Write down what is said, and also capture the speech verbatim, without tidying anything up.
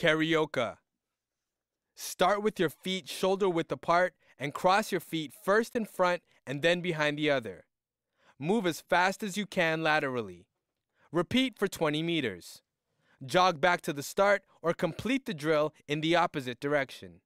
Carioca. Start with your feet shoulder width apart and cross your feet first in front and then behind the other. Move as fast as you can laterally. Repeat for twenty meters. Jog back to the start or complete the drill in the opposite direction.